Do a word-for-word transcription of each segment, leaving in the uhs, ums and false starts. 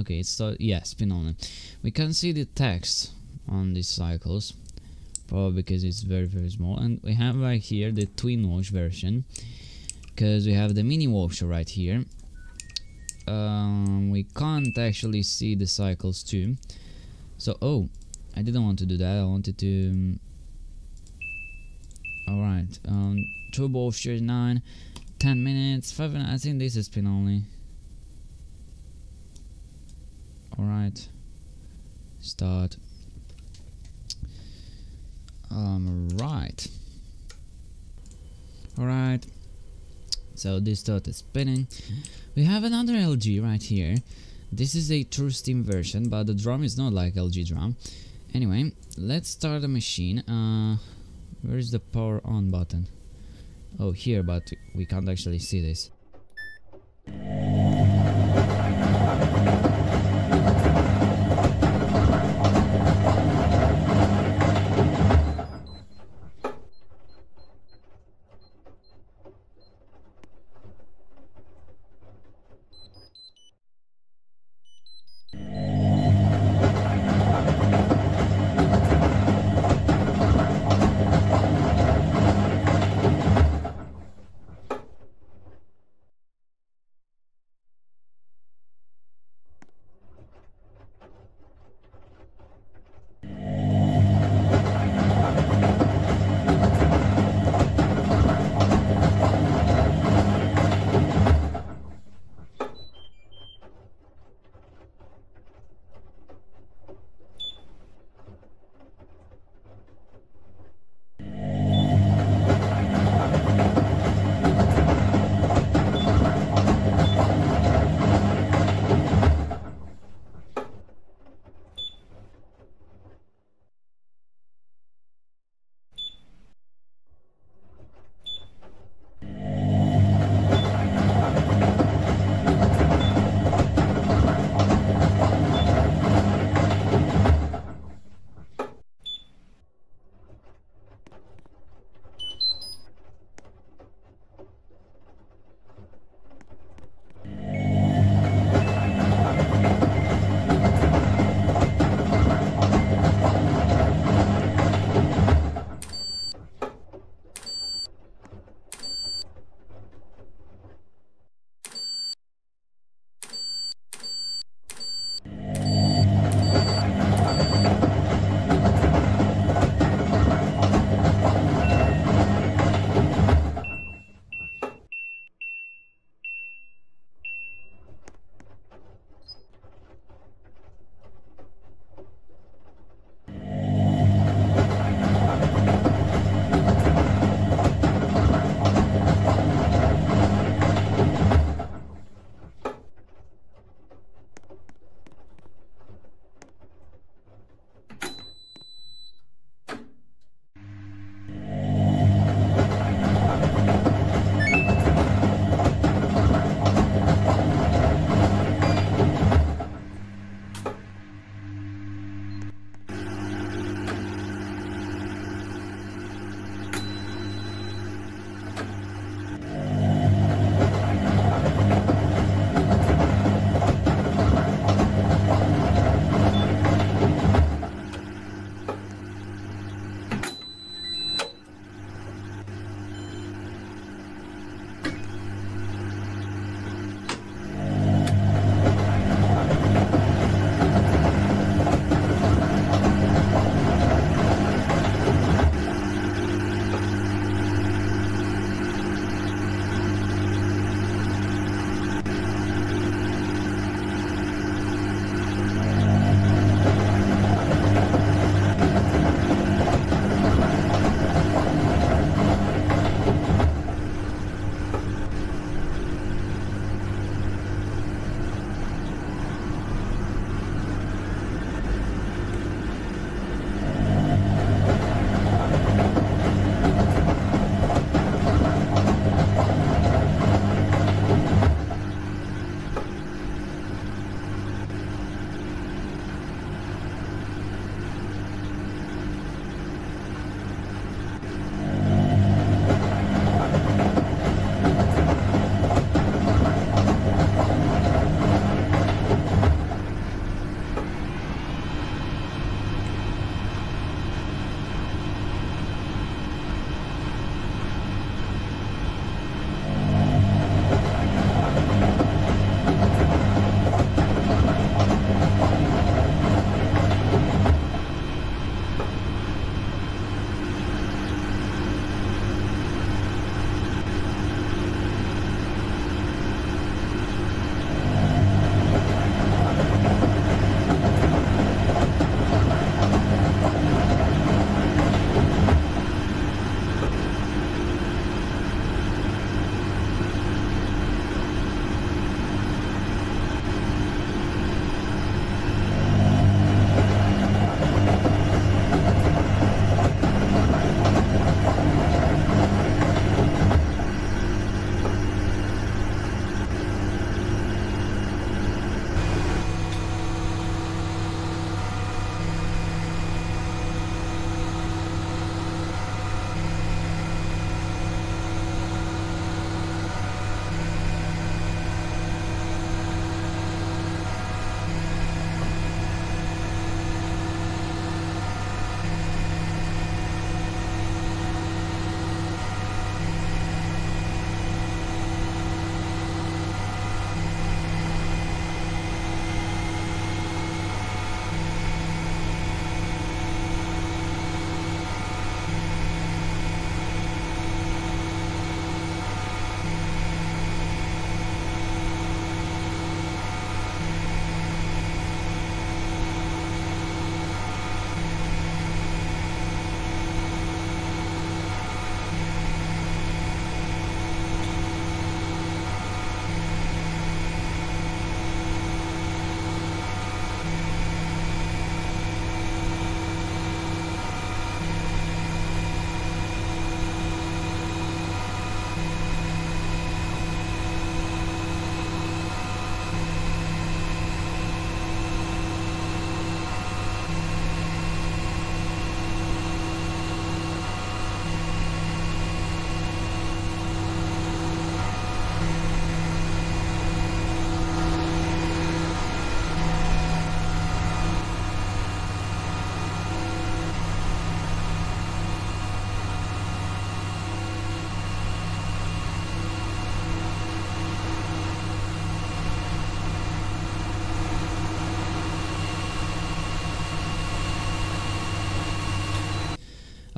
Okay, it's so yeah, spin only. We can see the text on these cycles, probably because it's very very small. And we have right here the twin wash version, because we have the mini washer right here. Um, we can't actually see the cycles too. So oh, I didn't want to do that. I wanted to. Um, all right, um, turbo washer nine, ten minutes, five. I think this is spin only. Alright, start. Um, right. Alright, so this started spinning. We have another L G right here. This is a true steam version, but the drum is not like L G drum. Anyway, let's start the machine. Uh, where is the power on button? Oh, here, but we can't actually see this.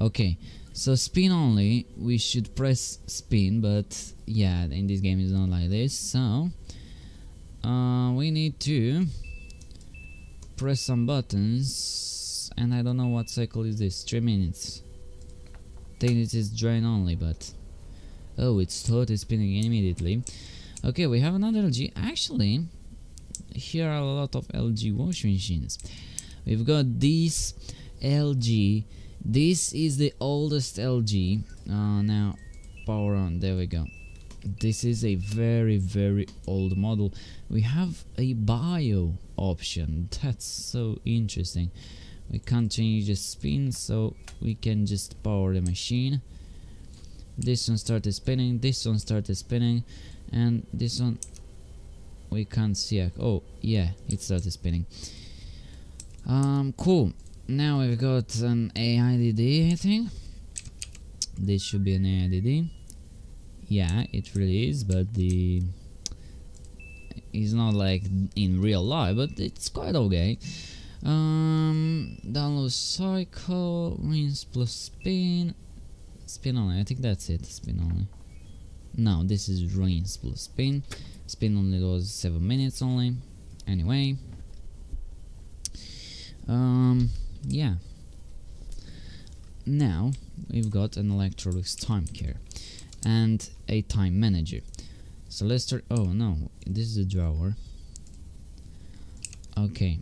Okay, so spin only, we should press spin, but yeah, in this game it's not like this, so uh, we need to press some buttons, and I don't know what cycle is this, three minutes. I think this is drain only, but oh, it started spinning immediately. Okay, we have another L G. Actually, here are a lot of L G washing machines. We've got this L G. This is the oldest L G. Uh, now, power on. There we go. This is a very, very old model. We have a bio option. That's so interesting. We can't change the spin, so we can just power the machine. This one started spinning, this one started spinning, and this one we can't see. Oh yeah, it started spinning. Um, cool. Now we've got an A I D D, I think. This should be an A I D D. Yeah, it really is, but the it's not like in real life, but it's quite okay. Um, download cycle, rinse plus spin, spin only, I think that's it, spin only. No, this is rinse plus spin, spin only was seven minutes only, anyway. Um, yeah. Now, we've got an Electrolux time care, and a time manager. So let's start, oh no, this is a drawer. Okay.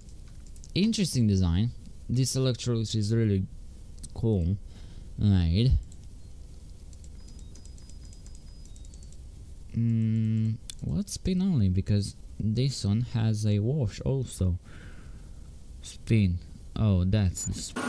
Interesting design. This Electrolux is really cool made. Mm, what spin only? Because this one has a wash also. Spin. Oh, that's the spin.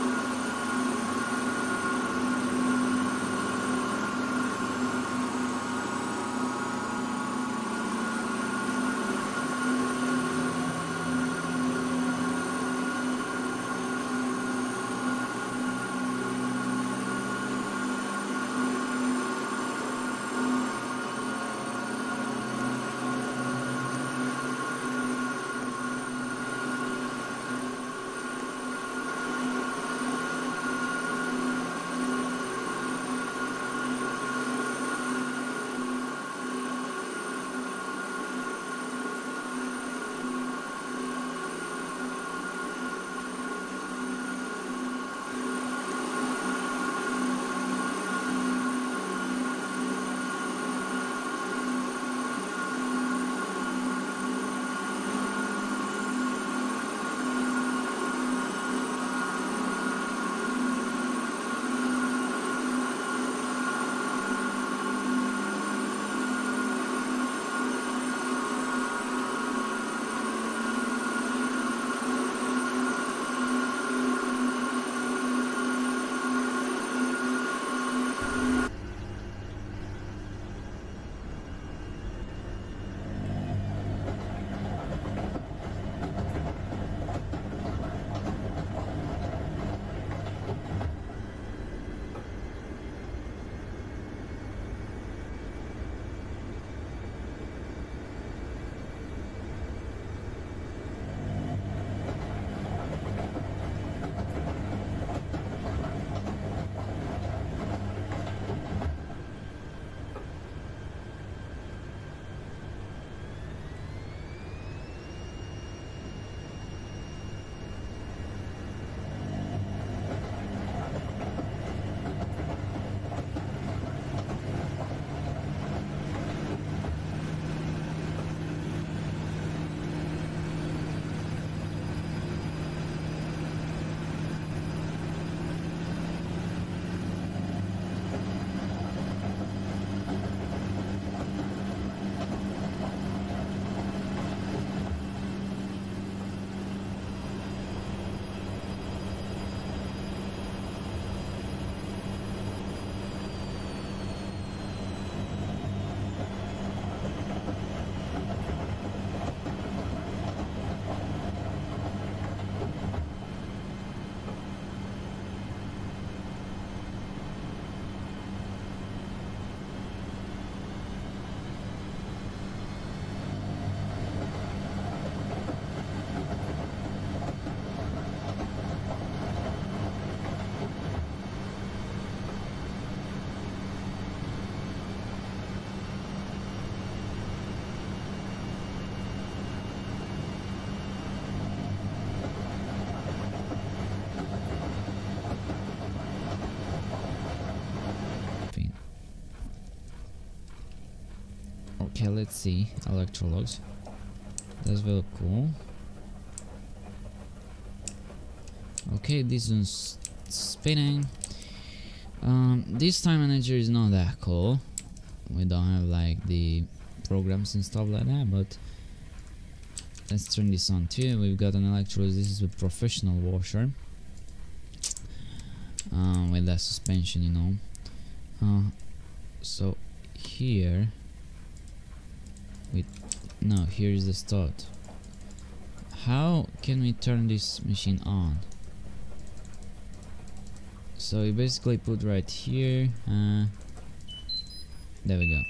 Okay, let's see. Electrolux. That's very cool. Okay, this one's spinning. Um, this time manager is not that cool. We don't have like the programs and stuff like that, but let's turn this on too. We've got an Electrolux. This is a professional washer um, with that suspension, you know. Uh, so here we no here is the start. How can we turn this machine on? So you basically put right here. Uh, there we go.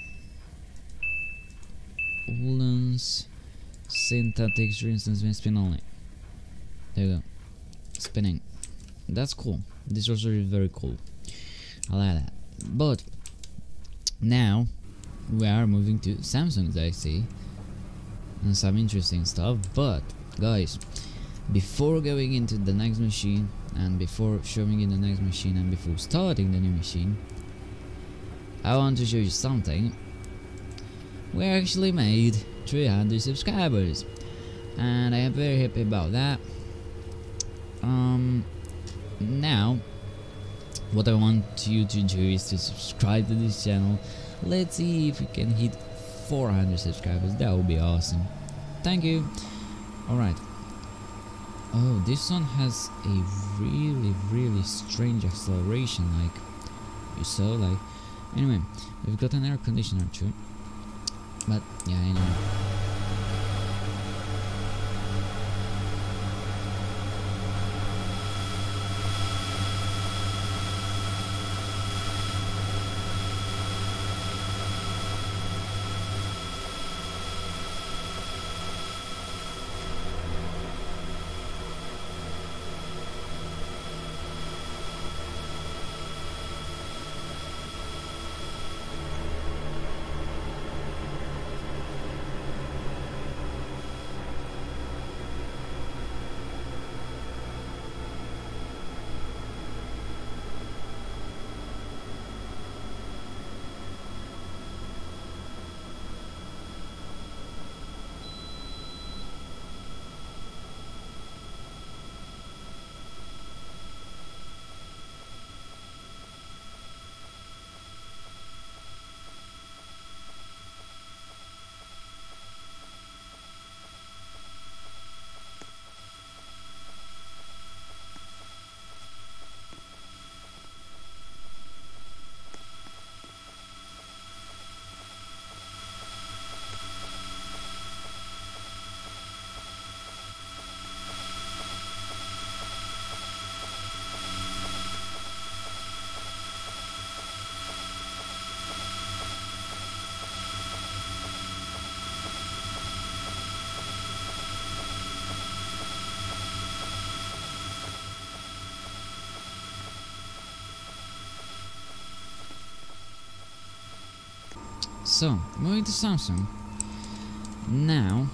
Woolens, synthetics, for instance, when spin only. There we go. Spinning. That's cool. This also is very cool. I like that. But now we are moving to Samsung's, I see, and some interesting stuff. But guys, before going into the next machine, and before showing you the next machine, and before starting the new machine, I want to show you something. We actually made three hundred subscribers, and I am very happy about that. Um, now, what I want you to do is to subscribe to this channel. Let's see if we can hit four hundred subscribers. That would be awesome. Thank you. Alright. Oh, this one has a really, really strange acceleration, like you saw, like... Anyway, we've got an air conditioner too. But, yeah, anyway. So, moving to Samsung. Now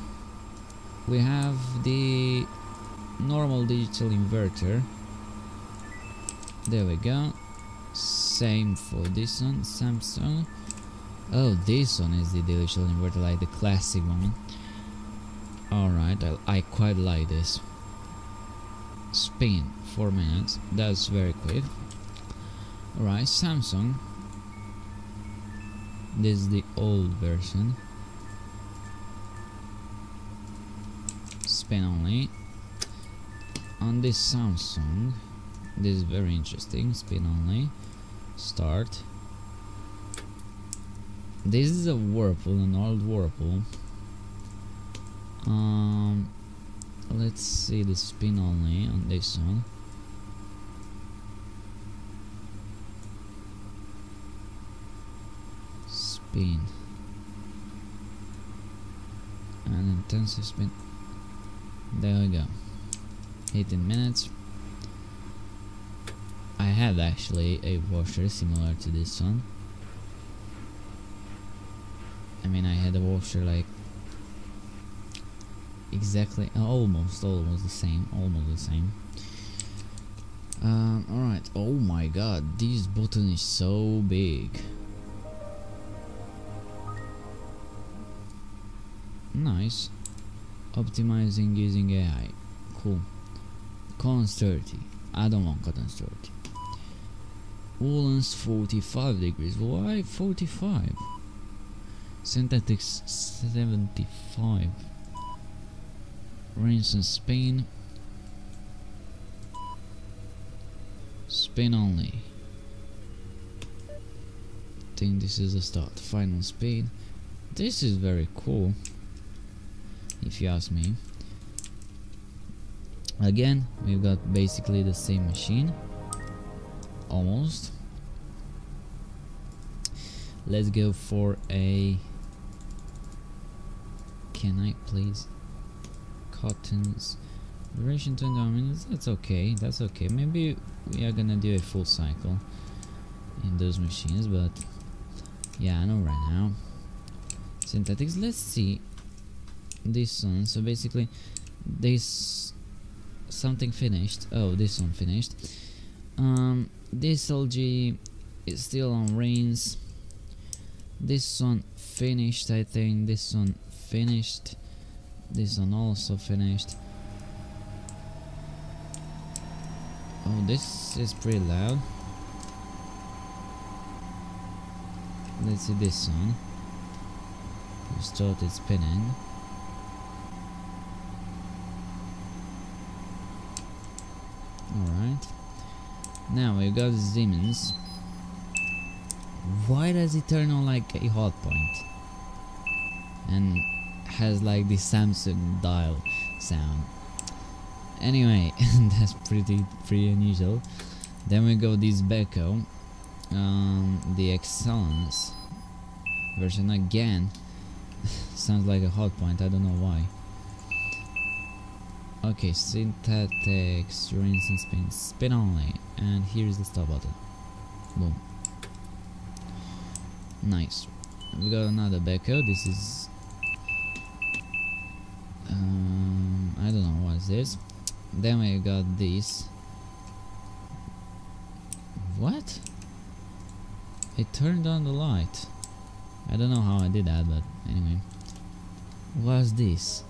we have the normal digital inverter. There we go. Same for this one, Samsung. Oh, this one is the digital inverter, like the classic one. Alright, I, I quite like this. Spin, four minutes. That's very quick. Alright, Samsung. This is the old version. Spin only. On this Samsung, this is very interesting. Spin only. Start. This is a Whirlpool, an old Whirlpool. Um, let's see the spin only on this one. Spin and intensive spin. There we go. eighteen minutes. I had actually a washer similar to this one. I mean, I had a washer like exactly, almost, almost the same, almost the same. Um, all right. Oh my God, this button is so big. Nice. Optimizing using A I. Cool. Cotton's thirty. I don't want cotton's thirty. Woolen's forty-five degrees. Why forty-five? Synthetics seventy-five. Rains in Spain. Spain only. I think this is the start. Final speed. This is very cool, if you ask me. Again, we've got basically the same machine. Almost. Let's go for a... Can I please? Cottons. Duration twenty-one minutes. That's okay. That's okay. Maybe we are gonna do a full cycle in those machines, but yeah, I know right now. Synthetics. Let's see this one. So basically, this something finished. Oh, this one finished. Um, this L G is still on rains. This one finished, I think. This one finished. This one also finished. Oh, this is pretty loud. Let's see this one. You started spinning. Alright. Now we've got Siemens. Why does it turn on like a hot point? And has like the Samsung dial sound. Anyway, that's pretty pretty unusual. Then we got this Beko. Um, the Excellence version again. Sounds like a hot point, I don't know why. Okay, synthetics, rinse and spin, spin only, and here is the stop button. Boom. Nice. We got another Beko. This is um, I don't know what is this. Then we got this. What? It turned on the light. I don't know how I did that, but anyway. What's this?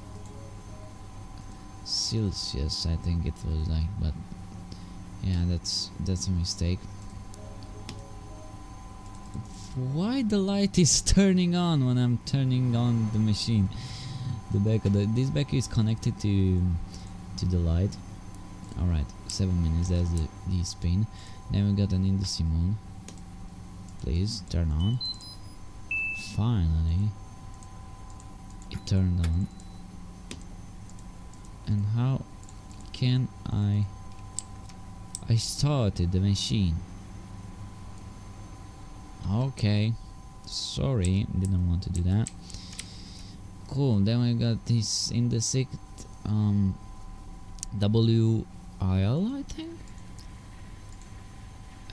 Celsius, I think it was like, but yeah, that's that's a mistake. Why the light is turning on when I'm turning on the machine? The back of the this back is connected to to the light. All right, seven minutes. That's the, the spin. Then we got an industry mode. Please turn on. Finally, it turned on. And how can I? I started the machine. Okay, sorry, didn't want to do that. Cool. Then we got this in the sixth um, W I L, I think.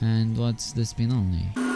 And what's the spin only?